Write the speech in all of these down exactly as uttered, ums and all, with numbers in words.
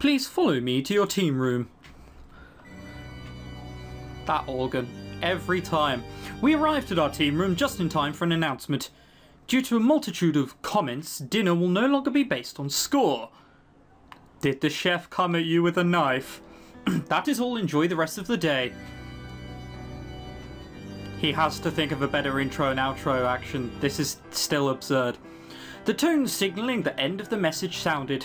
Please follow me to your team room. That organ. Every time. We arrived at our team room just in time for an announcement. Due to a multitude of comments, dinner will no longer be based on score. Did the chef come at you with a knife? That is all. Enjoy the rest of the day. He has to think of a better intro and outro action. This is still absurd. The tone signalling the end of the message sounded.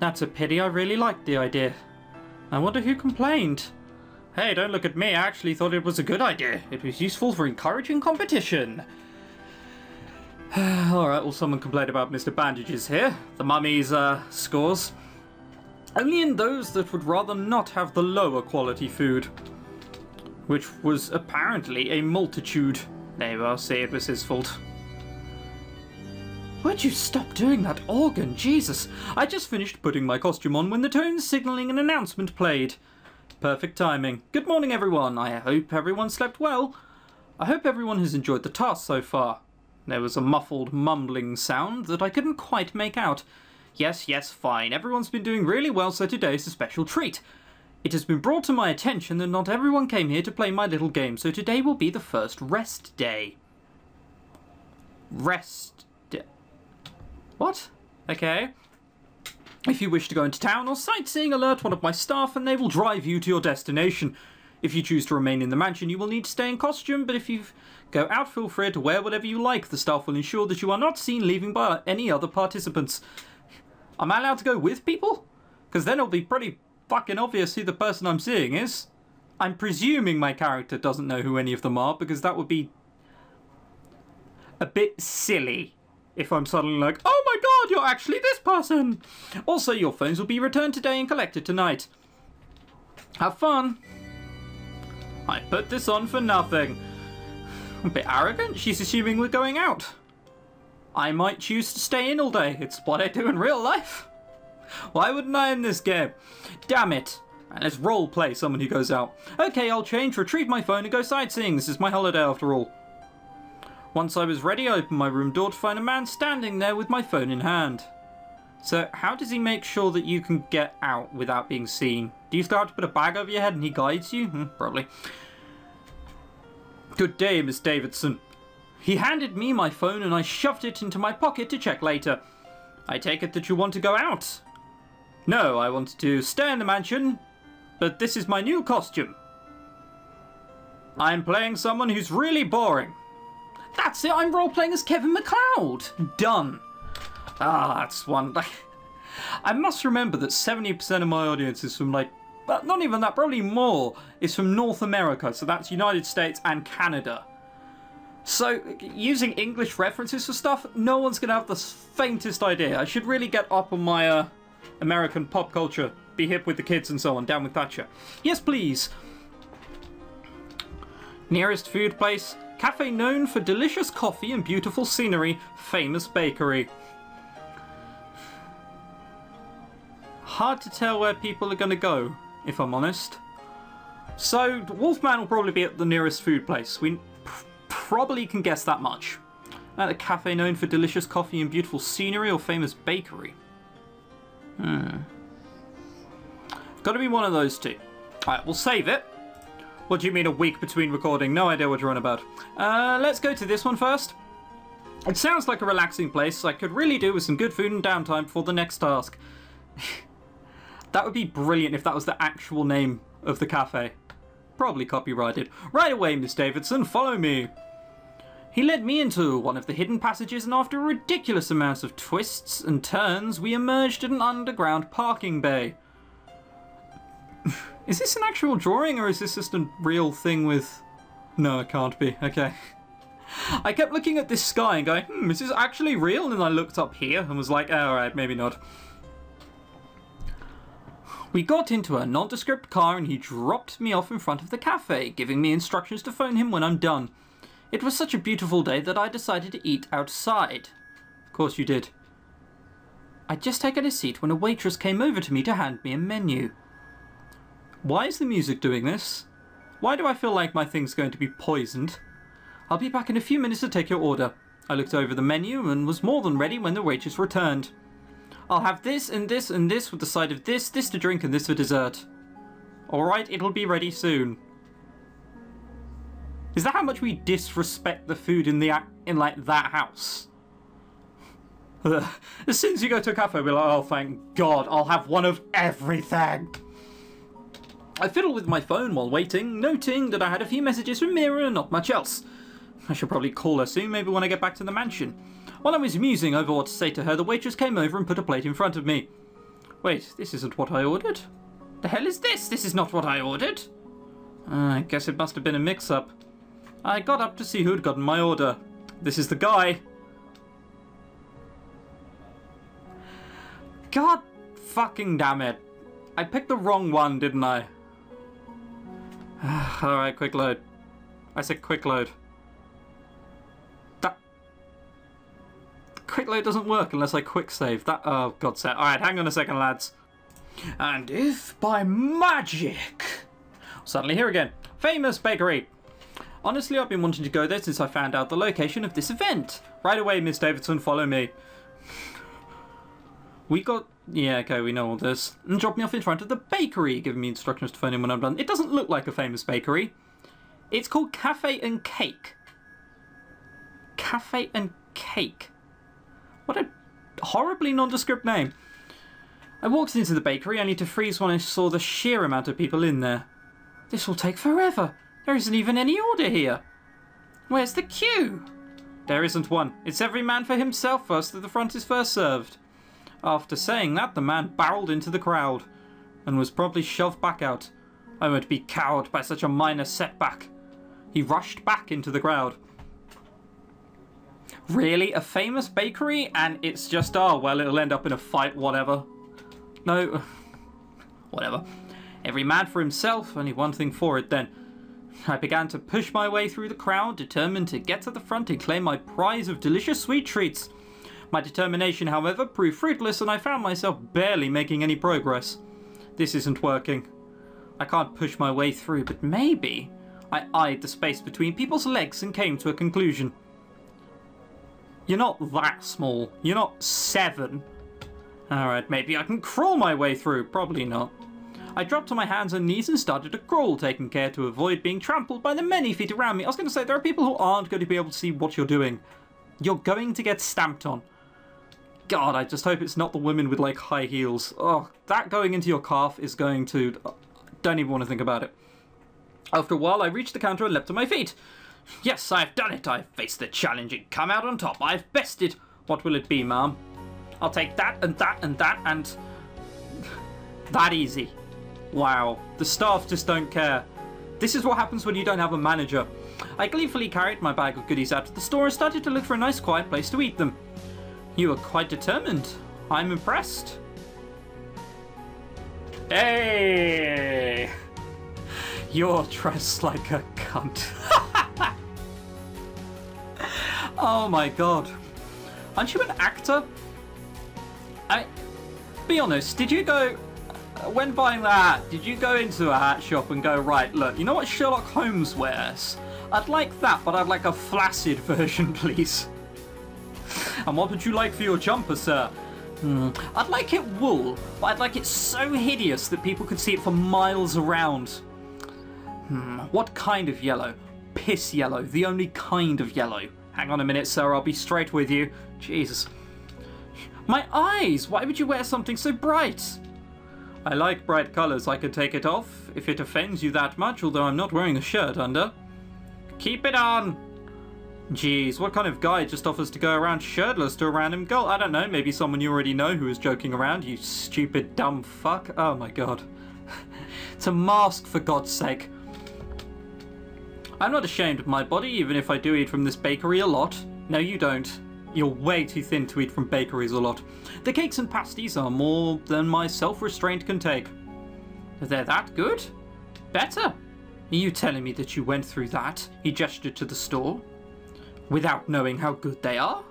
That's a pity. I really liked the idea. I wonder who complained. Hey, don't look at me. I actually thought it was a good idea. It was useful for encouraging competition. Alright, well, someone complained about Mister Bandages here. The mummy's uh, scores. Only in those that would rather not have the lower quality food. Which was apparently a multitude. Nay, well, say it was his fault. Would you stop doing that organ? Jesus! I just finished putting my costume on when the tone signalling an announcement played. Perfect timing. Good morning, everyone. I hope everyone slept well. I hope everyone has enjoyed the task so far. There was a muffled mumbling sound that I couldn't quite make out. Yes, yes, fine. Everyone's been doing really well, so today's a special treat. It has been brought to my attention that not everyone came here to play my little game, so today will be the first rest day. Rest day. What? Okay. If you wish to go into town or sightseeing, alert one of my staff and they will drive you to your destination. If you choose to remain in the mansion, you will need to stay in costume, but if you go out, feel free to wear whatever you like. The staff will ensure that you are not seen leaving by any other participants. Am I allowed to go with people? Because then it'll be pretty fucking obvious who the person I'm seeing is. I'm presuming my character doesn't know who any of them are, because that would be a bit silly if I'm suddenly like, oh my god, you're actually this person! Also, your phones will be returned today and collected tonight. Have fun. I put this on for nothing. A bit arrogant, she's assuming we're going out. I might choose to stay in all day. It's what I do in real life. Why wouldn't I in this game? Damn it. And let's roleplay someone who goes out. Okay, I'll change, retrieve my phone and go sightseeing. This is my holiday after all. Once I was ready, I opened my room door to find a man standing there with my phone in hand. So, how does he make sure that you can get out without being seen? Do you still have to put a bag over your head and he guides you? Hmm, probably. Good day, Miss Davidson. He handed me my phone and I shoved it into my pocket to check later. I take it that you want to go out? No, I want to stay in the mansion, but this is my new costume. I'm playing someone who's really boring. That's it, I'm role-playing as Kevin MacLeod. Done. Ah, that's one. I must remember that seventy percent of my audience is from, like, not even that, probably more, is from North America. So that's United States and Canada. So, using English references for stuff, no one's going to have the faintest idea. I should really get up on my uh, American pop culture, be hip with the kids and so on, down with Thatcher. Yes, please. Nearest food place, cafe known for delicious coffee and beautiful scenery, famous bakery. Hard to tell where people are going to go, if I'm honest. So, Wolfman will probably be at the nearest food place. We probably can guess that much. At a cafe known for delicious coffee and beautiful scenery or famous bakery. Hmm. Got to be one of those two. Alright, we'll save it. What do you mean a week between recording? No idea what you're on about. Uh, let's go to this one first. It sounds like a relaxing place. I could really do with some good food and downtime before the next task. That would be brilliant if that was the actual name of the cafe. Probably copyrighted. Right away, Miss Davidson, follow me. He led me into one of the hidden passages, and after a ridiculous amount of twists and turns, we emerged at an underground parking bay. Is this an actual drawing, or is this just a real thing with... No, it can't be. Okay. I kept looking at this sky and going, hmm, is this actually real? And I looked up here and was like, oh, alright, maybe not. We got into a nondescript car and he dropped me off in front of the cafe, giving me instructions to phone him when I'm done. It was such a beautiful day that I decided to eat outside. Of course you did. I'd just taken a seat when a waitress came over to me to hand me a menu. Why is the music doing this? Why do I feel like my thing's going to be poisoned? I'll be back in a few minutes to take your order. I looked over the menu and was more than ready when the waitress returned. I'll have this and this and this with the side of this, this to drink and this for dessert. Alright, it'll be ready soon. Is that how much we disrespect the food in the in like that house? As soon as you go to a cafe, we're like, oh thank God, I'll have one of everything. I fiddled with my phone while waiting, noting that I had a few messages from Mira and not much else. I should probably call her soon, maybe when I get back to the mansion. While I was musing over what to say to her, the waitress came over and put a plate in front of me. Wait, this isn't what I ordered. The hell is this? This is not what I ordered. Uh, I guess it must have been a mix-up. I got up to see who had gotten my order. This is the guy. God fucking damn it. I picked the wrong one, didn't I? Alright, quick load. I said quick load. That... Quick load doesn't work unless I quick save. That... Oh, God's sake. Alright, hang on a second, lads. And if by magic... Suddenly here again. Famous Bakery. Honestly, I've been wanting to go there since I found out the location of this event. Right away, Miss Davidson, follow me. We got... Yeah, okay, we know all this. And dropped me off in front of the bakery, giving me instructions to phone in when I'm done. It doesn't look like a famous bakery. It's called Cafe and Cake. Cafe and Cake. What a horribly nondescript name. I walked into the bakery, only to freeze when I saw the sheer amount of people in there. This will take forever. There isn't even any order here. Where's the queue? There isn't one. It's every man for himself first that the front is first served. After saying that, the man barreled into the crowd and was promptly shoved back out. I won't be cowed by such a minor setback. He rushed back into the crowd. Really? A famous bakery? And it's just, oh, well, it'll end up in a fight, whatever. No. Whatever. Every man for himself, only one thing for it then. I began to push my way through the crowd, determined to get to the front and claim my prize of delicious sweet treats. My determination, however, proved fruitless and I found myself barely making any progress. This isn't working. I can't push my way through, but maybe... I eyed the space between people's legs and came to a conclusion. You're not that small. You're not seven. Alright, maybe I can crawl my way through. Probably not. I dropped to my hands and knees and started to crawl, taking care to avoid being trampled by the many feet around me. I was going to say, there are people who aren't going to be able to see what you're doing. You're going to get stamped on. God, I just hope it's not the women with, like, high heels. Oh, that going into your calf is going to... Don't even want to think about it. After a while, I reached the counter and leapt to my feet. Yes, I've done it. I've faced the challenge and come out on top. I've bested. What will it be, ma'am? I'll take that and that and that and... That easy. Wow. The staff just don't care. This is what happens when you don't have a manager. I gleefully carried my bag of goodies out to the store and started to look for a nice quiet place to eat them. You are quite determined. I'm impressed. Hey! You're dressed like a cunt. Oh my god. Aren't you an actor? I... Be honest, did you go... When buying the hat, did you go into a hat shop and go, right, look, you know what Sherlock Holmes wears? I'd like that, but I'd like a flaccid version, please. And what would you like for your jumper, sir? Hmm. I'd like it wool, but I'd like it so hideous that people could see it for miles around. Hmm. What kind of yellow? Piss yellow, the only kind of yellow. Hang on a minute, sir, I'll be straight with you. Jesus. My eyes! Why would you wear something so bright? I like bright colours, I could take it off, if it offends you that much, although I'm not wearing a shirt under. Keep it on! Jeez, what kind of guy just offers to go around shirtless to a random girl? I don't know, maybe someone you already know who is joking around, you stupid dumb fuck. Oh my god. It's a mask, for God's sake. I'm not ashamed of my body, even if I do eat from this bakery a lot. No, you don't. You're way too thin to eat from bakeries a lot. The cakes and pasties are more than my self-restraint can take. They're that good? Better? Are you telling me that you went through that? He gestured to the store. Without knowing how good they are?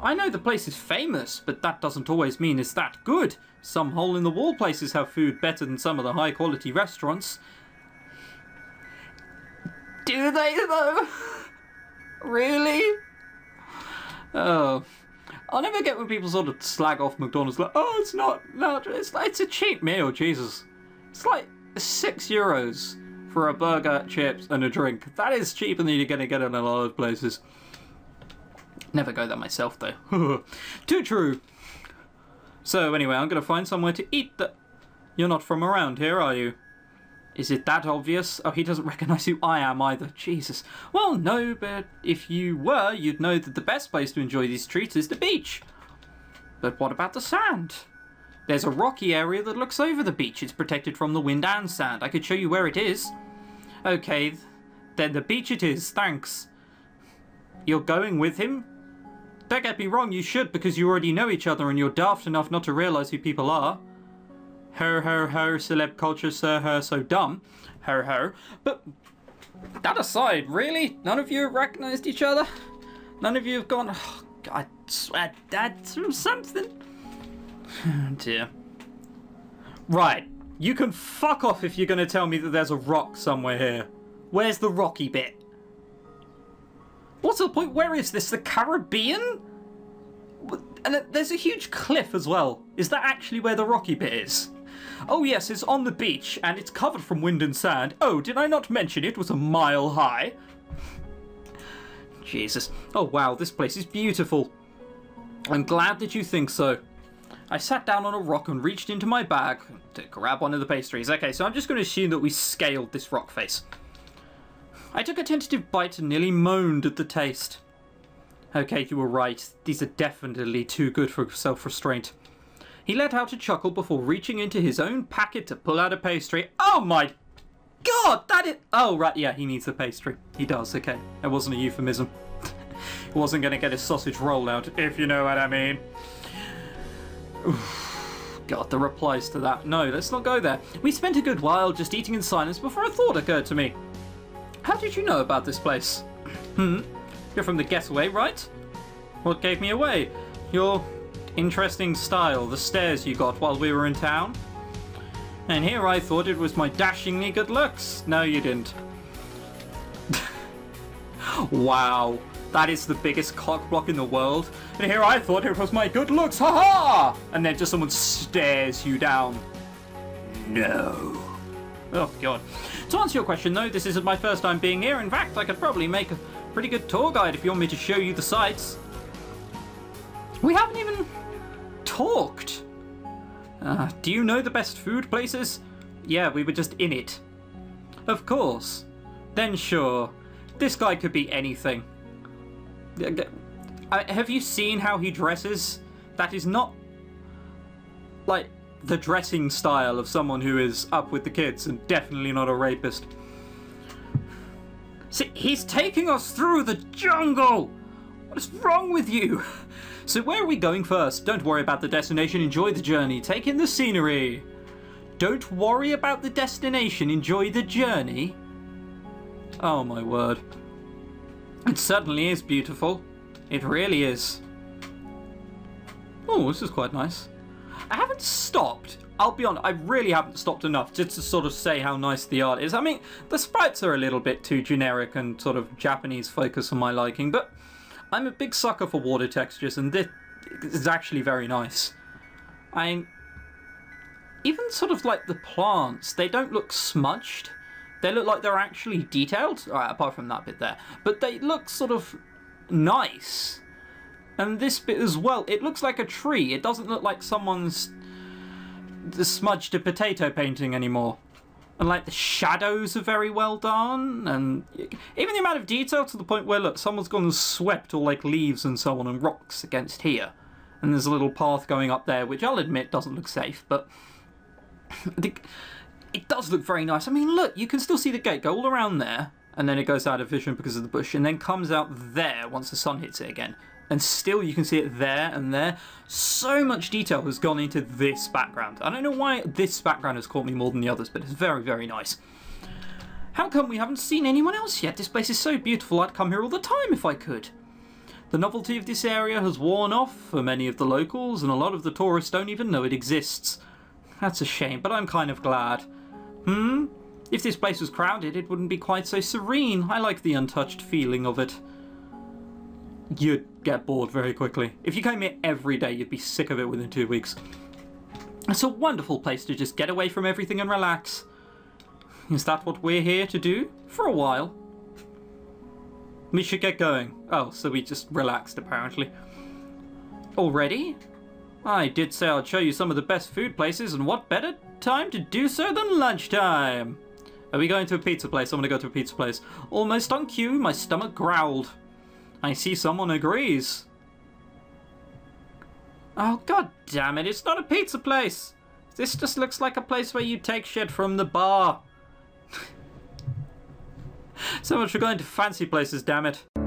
I know the place is famous, but that doesn't always mean it's that good. Some hole-in-the-wall places have food better than some of the high-quality restaurants. Do they, though? Really? Oh, I'll never get when people sort of slag off McDonald's like, oh, it's not, no, it's it's a cheap meal, Jesus. It's like six euros for a burger, chips, and a drink. That is cheaper than you're gonna get in a lot of places. Never go there myself though. Too true. So anyway, I'm gonna find somewhere to eat that. You're not from around here, are you? Is it that obvious? Oh, he doesn't recognise who I am either. Jesus. Well, no, but if you were, you'd know that the best place to enjoy these treats is the beach. But what about the sand? There's a rocky area that looks over the beach. It's protected from the wind and sand. I could show you where it is. Okay, then the beach it is. Thanks. You're going with him? Don't get me wrong, you should, because you already know each other and you're daft enough not to realise who people are. Her, her, her, celeb culture, sir, her, so dumb. Her, her. But that aside, really? None of you have recognised each other? None of you have gone, oh, I swear, that's something. Oh, dear. Right. You can fuck off if you're going to tell me that there's a rock somewhere here. Where's the rocky bit? What's the point? Where is this? The Caribbean? And there's a huge cliff as well. Is that actually where the rocky bit is? Oh yes, it's on the beach and it's covered from wind and sand. Oh, did I not mention it was a mile high? Jesus. Oh wow, this place is beautiful. I'm glad that you think so. I sat down on a rock and reached into my bag to grab one of the pastries. Okay, so I'm just going to assume that we scaled this rock face. I took a tentative bite and nearly moaned at the taste. Okay, you were right. These are definitely too good for self-restraint. He let out a chuckle before reaching into his own packet to pull out a pastry. Oh my god, that is... Oh, right, yeah, he needs the pastry. He does, okay. That wasn't a euphemism. He wasn't going to get his sausage roll out, if you know what I mean. Oof. God, the replies to that. No, let's not go there. We spent a good while just eating in silence before a thought occurred to me. How did you know about this place? Hmm? You're from the getaway, right? What gave me away? Your interesting style, the stares you got while we were in town. And here I thought it was my dashingly good looks. No, you didn't. Wow, that is the biggest cockblock in the world. And here I thought it was my good looks, haha! And then just someone stares you down. No. Oh, God. To answer your question, though, this isn't my first time being here. In fact, I could probably make a pretty good tour guide if you want me to show you the sights. We haven't even talked. Uh, do you know the best food places? Yeah, we were just in it. Of course. Then sure. This guy could be anything. Uh, have you seen how he dresses? That is not... like... the dressing style of someone who is up with the kids and definitely not a rapist. See, he's taking us through the jungle! What is wrong with you? So where are we going first? Don't worry about the destination, enjoy the journey. Take in the scenery. Don't worry about the destination, enjoy the journey. Oh my word. It certainly is beautiful. It really is. Oh, this is quite nice. I haven't stopped, I'll be honest, I really haven't stopped enough just to sort of say how nice the art is. I mean, the sprites are a little bit too generic and sort of Japanese focus for my liking, but I'm a big sucker for water textures and this is actually very nice. I even sort of like the plants, they don't look smudged, they look like they're actually detailed, right, apart from that bit there, but they look sort of nice. And this bit as well, it looks like a tree. It doesn't look like someone's smudged a potato painting anymore. And like the shadows are very well done. And even the amount of detail to the point where, look, someone's gone and swept all like leaves and so on and rocks against here. And there's a little path going up there, which I'll admit doesn't look safe, but it does look very nice. I mean, look, you can still see the gate go all around there. And then it goes out of vision because of the bush and then comes out there once the sun hits it again. And still you can see it there and there. So much detail has gone into this background. I don't know why this background has caught me more than the others, but it's very, very nice. How come we haven't seen anyone else yet? This place is so beautiful, I'd come here all the time if I could. The novelty of this area has worn off for many of the locals, and a lot of the tourists don't even know it exists. That's a shame, but I'm kind of glad. Hmm? If this place was crowded, it wouldn't be quite so serene. I like the untouched feeling of it. you'd get bored very quickly. If you came here every day, you'd be sick of it within two weeks. It's a wonderful place to just get away from everything and relax. Is that what we're here to do? For a while. We should get going. Oh, so we just relaxed, apparently. Already? I did say I'd show you some of the best food places, and what better time to do so than lunchtime? Are we going to a pizza place? I'm going to go to a pizza place. Almost on cue, my stomach growled. I see someone agrees. Oh, god damn it, it's not a pizza place! This just looks like a place where you take shit from the bar. So much for going to fancy places, damn it.